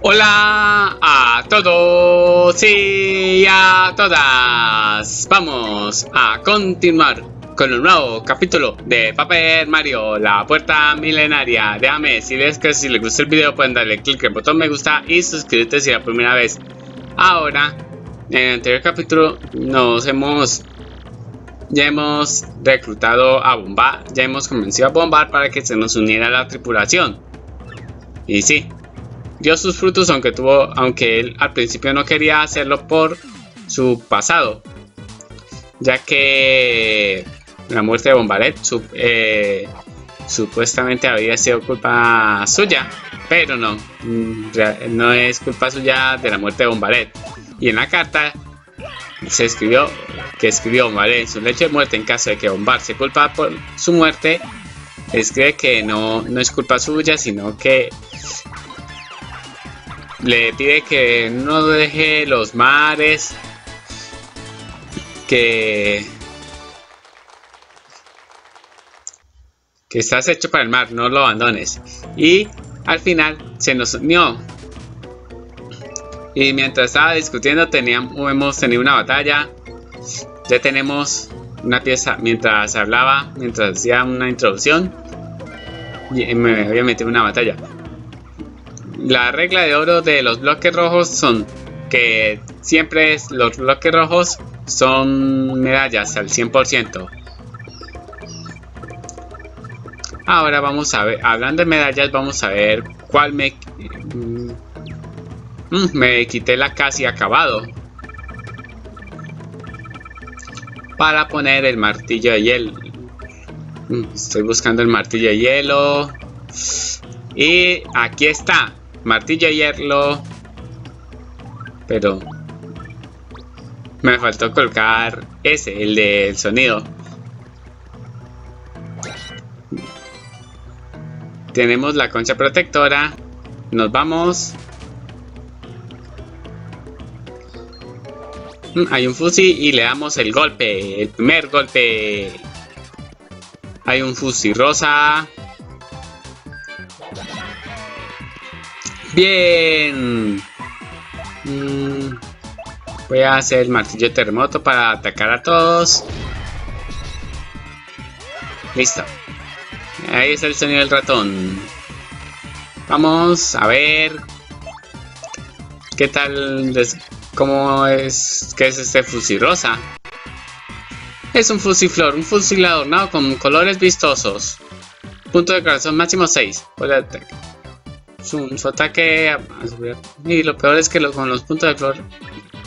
Hola a todos y a todas. Vamos a continuar con un nuevo capítulo de Paper Mario, la puerta milenaria. Déjame decirles que si les gustó el video pueden darle click al botón me gusta y suscribirte si es la primera vez. Ahora, en el anterior capítulo ya hemos reclutado a Bomba, ya hemos convencido a Bombard para que se nos uniera a la tripulación. Y sí, dio sus frutos, aunque él al principio no quería hacerlo por su pasado, ya que la muerte de Bombaret supuestamente había sido culpa suya, pero no es culpa suya de la muerte de Bombaret. Y en la carta se escribió que escribió Bombaret en su lecho de muerte, en caso de que Bombard se culpa por su muerte, escribe que no es culpa suya, sino que le pide que no deje los mares, que estás hecho para el mar, no lo abandones. Y al final se nos unió. Y mientras estaba discutiendo hemos tenido una batalla. Ya tenemos una pieza. Mientras hablaba, mientras hacía una introducción, me había metido una batalla. La regla de oro de los bloques rojos son que siempre los bloques rojos son medallas al 100%. Ahora vamos a ver, hablando de medallas, vamos a ver cuál me quité la casi acabado para poner el martillo de hielo. Estoy buscando el martillo de hielo y aquí está. Martillo de hierro, pero me faltó colocar ese, el del sonido. Tenemos la concha protectora, nos vamos. Hay un fusil y le damos el golpe, el primer golpe. Hay un fusil rosa. Bien, voy a hacer el martillo terremoto para atacar a todos. Listo, ahí está el sonido del ratón. Vamos a ver qué tal, qué es este fusil rosa. Es un Fuzzy Flor, un fusil adornado con colores vistosos. Punto de corazón máximo 6. Voy a atacar. Su ataque y lo peor es que con los puntos de flor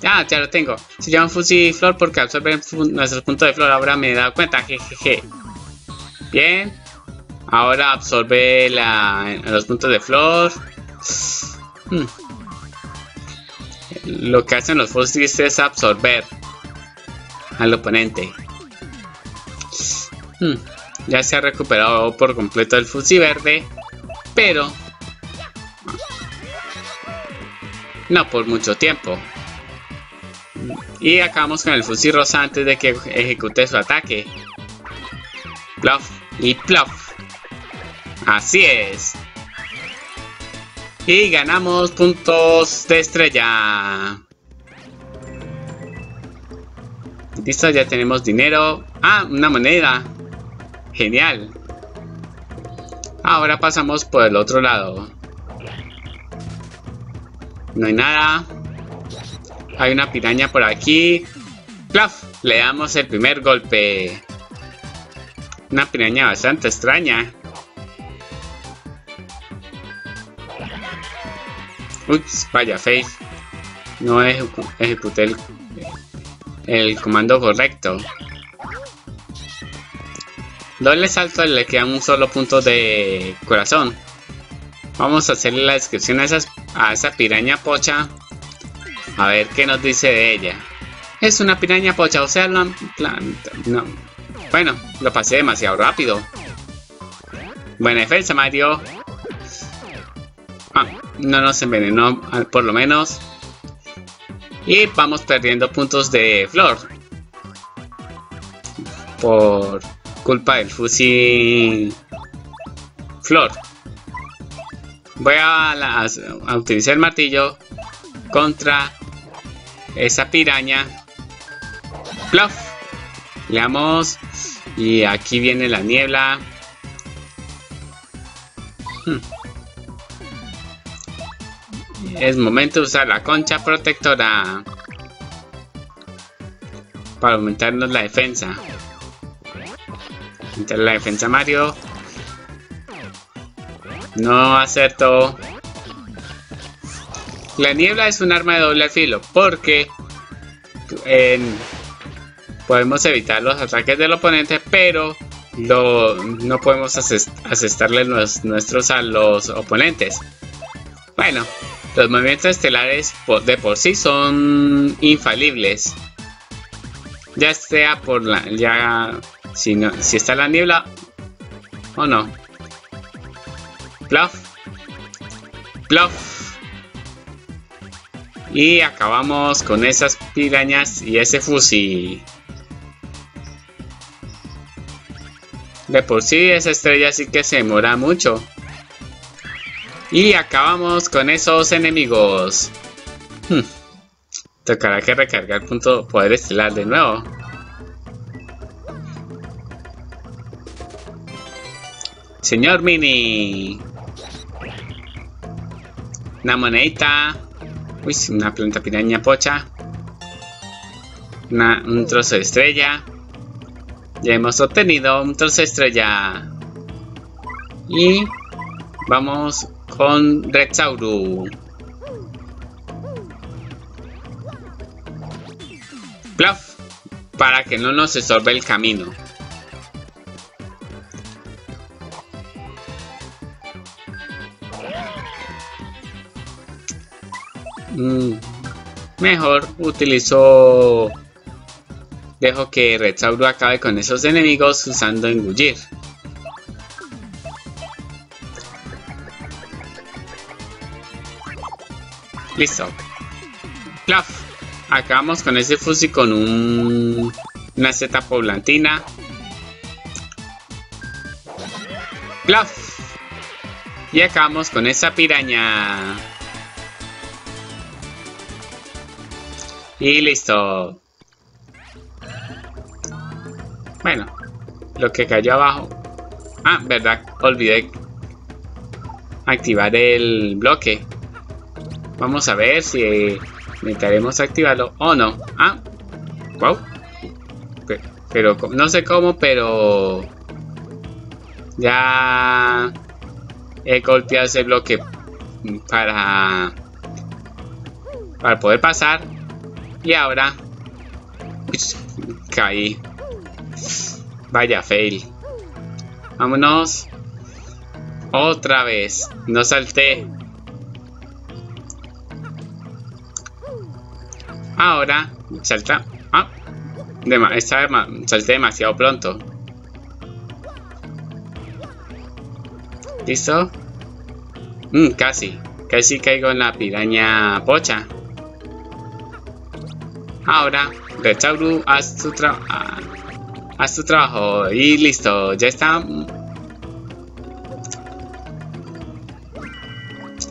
ya lo tengo. Se llama Fuzzy Flor porque absorben nuestros puntos de flor. Ahora me he dado cuenta, jejeje. Bien, ahora absorbe los puntos de flor. Lo que hacen los fusiles es absorber al oponente. Ya se ha recuperado por completo el Fuzzy verde, pero no por mucho tiempo. Y acabamos con el fusil rosa antes de que ejecute su ataque. Plof y plof. Así es. Y ganamos puntos de estrella. Listo, ya tenemos dinero. Ah, una moneda. Genial. Ahora pasamos por el otro lado. No hay nada. Hay una piraña por aquí. ¡Plaf! Le damos el primer golpe. Una piraña bastante extraña. Ups, vaya face. No ejecuté el comando correcto. Doble salto, le queda un solo punto de corazón. Vamos a hacerle la descripción a esa piraña pocha, a ver qué nos dice de ella. Es una piraña pocha, o sea, no. Bueno, lo pasé demasiado rápido. Buena defensa, Mario. Ah, no nos envenenó, por lo menos. Y vamos perdiendo puntos de flor por culpa del Fuzzy Flor. Voy a utilizar el martillo contra esa piraña. Plop. Leamos. Y aquí viene la niebla. Es momento de usar la concha protectora para aumentarnos la defensa. Aumentar la defensa, Mario. No acertó. La niebla es un arma de doble filo porque podemos evitar los ataques del oponente, pero no podemos asestarle nuestros a los oponentes. Bueno, los movimientos estelares de por sí son infalibles. Ya sea por la... si está la niebla o no. Bluff. Bluff. Y acabamos con esas pirañas y ese fusil. De por sí esa estrella sí que se demora mucho. Y acabamos con esos enemigos. Tocará que recargar punto poder estelar de nuevo. Señor Mini. Una monedita. Uy, una planta piraña pocha. Un trozo de estrella. Ya hemos obtenido un trozo de estrella. Y vamos con Red Sauro. Bluff. Para que no nos estorbe el camino. Mejor utilizo... Dejo que Red Sauro acabe con esos enemigos usando engullir. Listo. Plaf. Acabamos con ese Fuzzy con una seta poblantina. Plaf. Y acabamos con esa piraña. Y listo. Bueno, lo que cayó abajo. Ah, verdad, olvidé activar el bloque. Vamos a ver si intentaremos activarlo o no. Ah, wow. Pero no sé cómo, pero ya he golpeado ese bloque para poder pasar. Y ahora caí. Vaya fail. Vámonos. Otra vez. No salté. Ahora salta. Ah, esta vez salté demasiado pronto. ¿Listo? Casi. Casi caigo en la piraña pocha. Ahora Rechauru, haz tu trabajo y listo, ya está.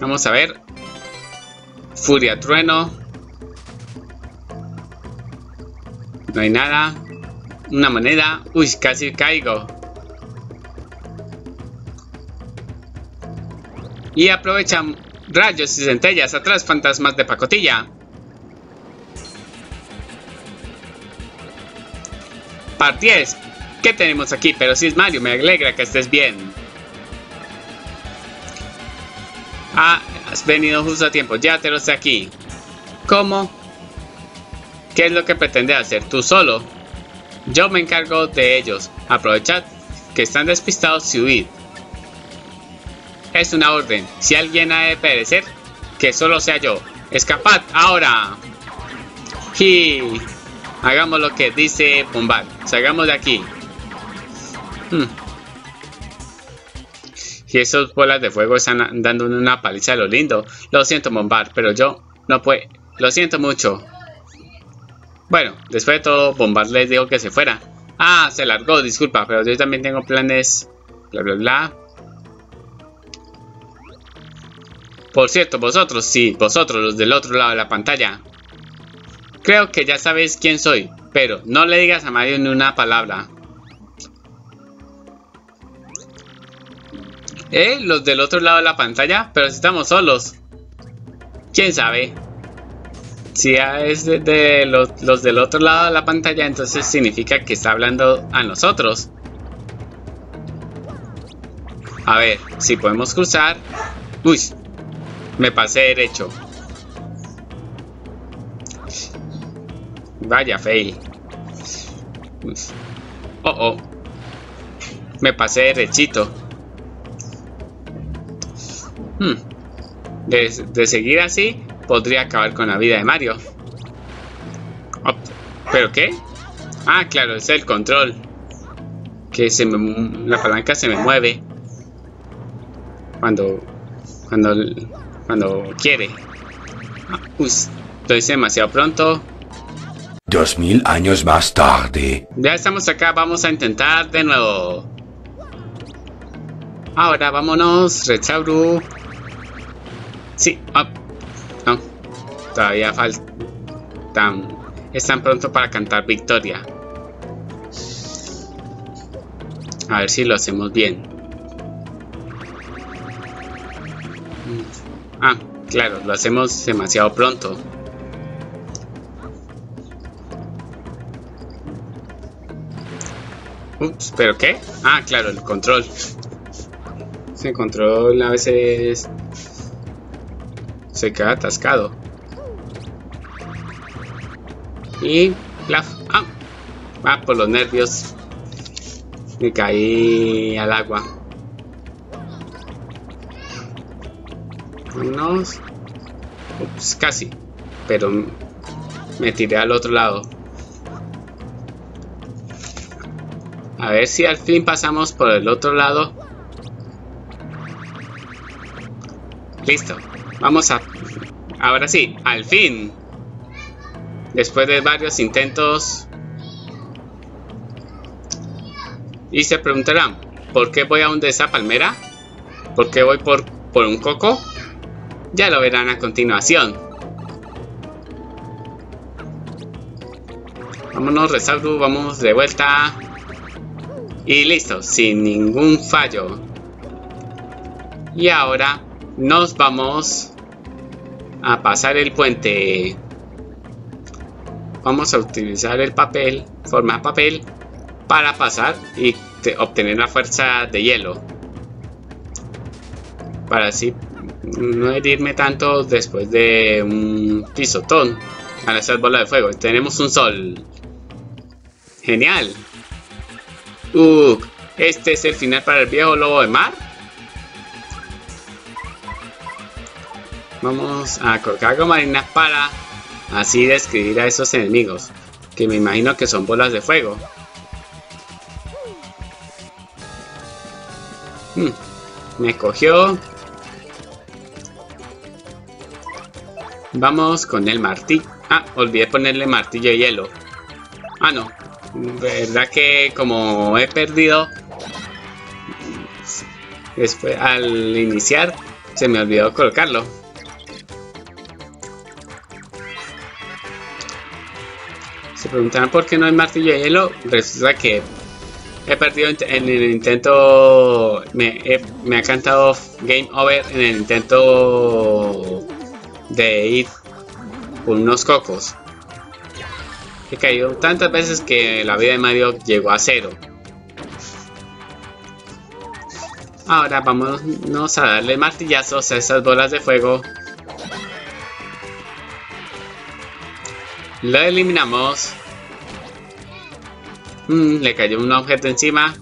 Vamos a ver. Furia trueno. No hay nada. Una moneda. Uy, casi caigo. Y aprovechan rayos y centellas. Atrás, fantasmas de pacotilla. Par 10. ¿Qué tenemos aquí? Pero si es Mario, me alegra que estés bien. Ah, has venido justo a tiempo. Ya te lo sé aquí. ¿Cómo? ¿Qué es lo que pretendes hacer tú solo? Yo me encargo de ellos. Aprovechad que están despistados y huid. Es una orden. Si alguien ha de perecer, que solo sea yo. ¡Escapad ahora! ¡Y! Hagamos lo que dice Bombard. Salgamos de aquí. Y esas bolas de fuego están dando una paliza a lo lindo. Lo siento, Bombard, pero yo no puedo. Lo siento mucho. Bueno, después de todo, Bombard les dijo que se fuera. Ah, se largó, disculpa, pero yo también tengo planes. Bla, bla, bla. Por cierto, vosotros, sí, vosotros los del otro lado de la pantalla, creo que ya sabéis quién soy, pero no le digas a Mario ni una palabra. Los del otro lado de la pantalla, pero si estamos solos. ¿Quién sabe? Si es de los del otro lado de la pantalla, entonces significa que está hablando a nosotros. A ver, si podemos cruzar. Uy, me pasé derecho. Vaya fail. Oh, oh. Me pasé derechito. De seguir así, podría acabar con la vida de Mario. Oh, ¿pero qué? Ah, claro, es el control. Que la palanca se me mueve. Cuando quiere. Lo hice demasiado pronto. 2000 años más tarde. Ya estamos acá, vamos a intentar de nuevo. Ahora vámonos, Rechauru. Sí, no. Todavía faltan. Es tan pronto para cantar victoria. A ver si lo hacemos bien. Ah, claro, lo hacemos demasiado pronto. Ups, ¿pero qué? Ah, claro, el control. El control a veces se queda atascado. Y la... Ah, por los nervios. Me caí al agua. Unos... Ups, casi. Pero me tiré al otro lado. A ver si al fin pasamos por el otro lado. Listo. Vamos a... Ahora sí, al fin. Después de varios intentos. Y se preguntarán, ¿por qué voy a donde esa palmera? ¿Por qué voy por un coco? Ya lo verán a continuación. Vámonos, Resauru, vamos de vuelta. Y listo, sin ningún fallo. Y ahora nos vamos a pasar el puente. Vamos a utilizar el papel, formar papel, para pasar y obtener la fuerza de hielo. Para así no herirme tanto después de un pisotón al hacer bola de fuego. Tenemos un sol. Genial. ¿Este es el final para el viejo lobo de mar? Vamos a colocar goma marina para así describir a esos enemigos, que me imagino que son bolas de fuego. Me cogió. Vamos con el martillo. Ah, olvidé ponerle martillo de hielo. Ah, no. Verdad que como he perdido después al iniciar, se me olvidó colocarlo. Se preguntarán por qué no hay martillo de hielo. Resulta que he perdido en el intento. Me ha cantado Game Over en el intento de ir por unos cocos. He caído tantas veces que la vida de Mario llegó a cero. Ahora vámonos a darle martillazos a esas bolas de fuego. Lo eliminamos. Le cayó un objeto encima.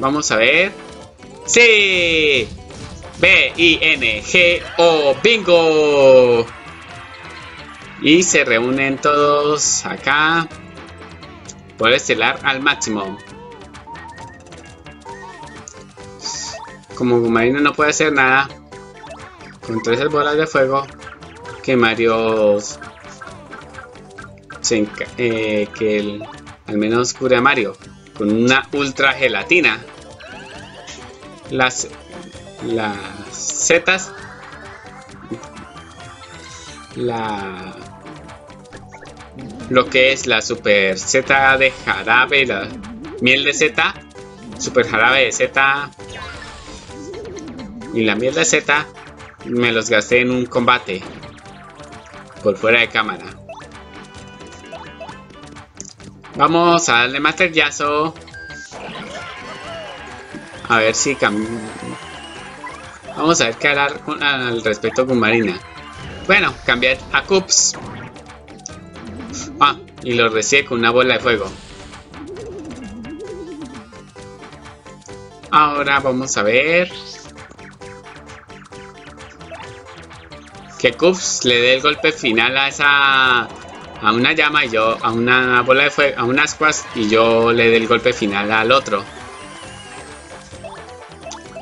Vamos a ver. ¡Sí! B-I-N-G-O. ¡Bingo! Y se reúnen todos acá. Por estelar al máximo. Como Marino no puede hacer nada contra esas bolas de fuego, que Mario al menos cure a Mario con una ultra gelatina. Las setas. Lo que es la super seta de jarabe, la miel de seta, super jarabe de seta y la miel de seta me los gasté en un combate por fuera de cámara. Vamos a darle materiazo. A ver si vamos a ver qué hablar al respecto con Marina. Bueno, cambiar a Cups. Ah, y lo recibe con una bola de fuego. Ahora vamos a ver que Cups le dé el golpe final a esa, a una llama y yo, a una bola de fuego, a un ascuas, y yo le dé el golpe final al otro.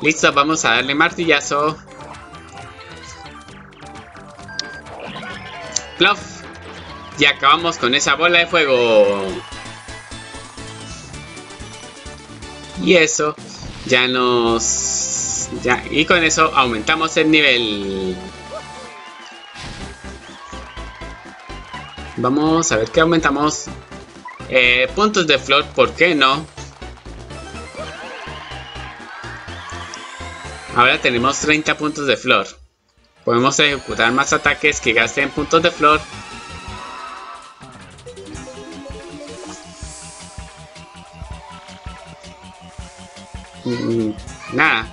Listo, vamos a darle martillazo. Pluff. Y acabamos con esa bola de fuego. Y eso ya nos... y con eso aumentamos el nivel. Vamos a ver qué aumentamos. Puntos de flor, ¿por qué no? Ahora tenemos 30 puntos de flor. Podemos ejecutar más ataques que gasten puntos de flor. Nada.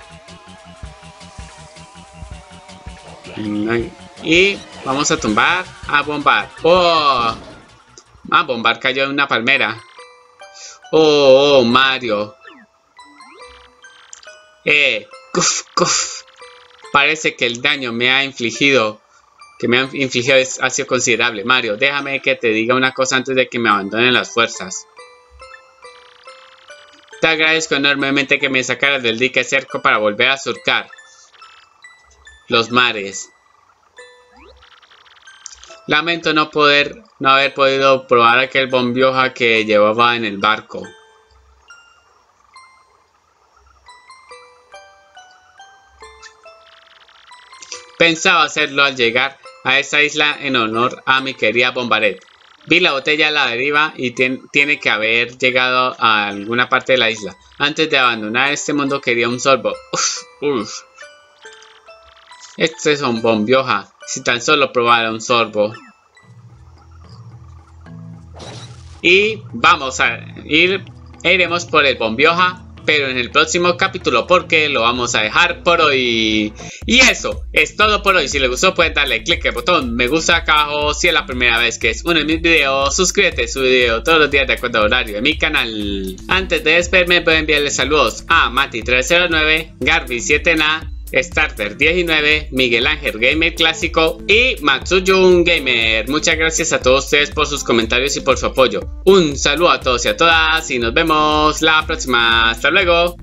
Y vamos a tumbar a Bombard. ¡Oh! Ah, Bombard cayó en una palmera. ¡Oh, oh, Mario! ¡Cuf, cuf! Parece que el daño que me ha infligido ha sido considerable. Mario, déjame que te diga una cosa antes de que me abandonen las fuerzas. Te agradezco enormemente que me sacaras del dique cerco para volver a surcar los mares. Lamento no haber podido probar aquel bombioja que llevaba en el barco. Pensaba hacerlo al llegar a esa isla en honor a mi querida Bombaret. Vi la botella a la deriva y tiene que haber llegado a alguna parte de la isla. Antes de abandonar este mundo quería un sorbo. Este es un bombioja. Si tan solo probara un sorbo. Y vamos a ir, iremos por el bombioja, pero en el próximo capítulo, porque lo vamos a dejar por hoy. Y eso es todo por hoy. Si les gustó pueden darle click al botón me gusta acá abajo. Si es la primera vez que es uno de mis videos, suscríbete a su video todos los días de acuerdo al horario de mi canal. Antes de despedirme puedo enviarles saludos a Mati309, Garby7na, Starter19, Miguel Ángel Gamer Clásico y Matsuyun Gamer. Muchas gracias a todos ustedes por sus comentarios y por su apoyo. Un saludo a todos y a todas y nos vemos la próxima. Hasta luego.